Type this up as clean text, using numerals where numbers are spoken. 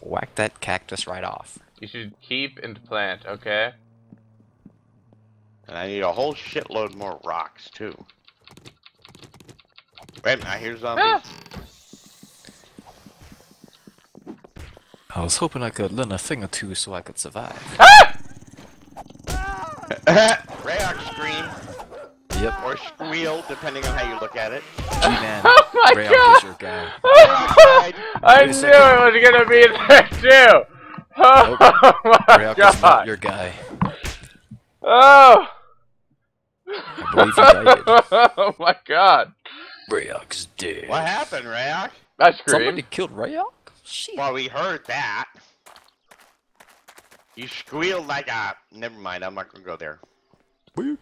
whack that cactus right off. You should keep and plant, okay? And I need a whole shitload more rocks, too. Wait, I hear zombies. I was hoping I could learn a thing or two so I could survive. Rayarch scream. Yep. Or squeal, depending on how you look at it. Man, oh my Rayarch god! Is your guy. I knew it was gonna be there too! Oh, nope. My Rayarch god! Is not your guy. Oh! I believe you died. Oh my god! Rayarch's dead. What happened, Rayarch? I screamed. Somebody killed Rayarch? Shit. Well, we heard that. You squealed like a... Never mind, I'm not gonna go there. Weird.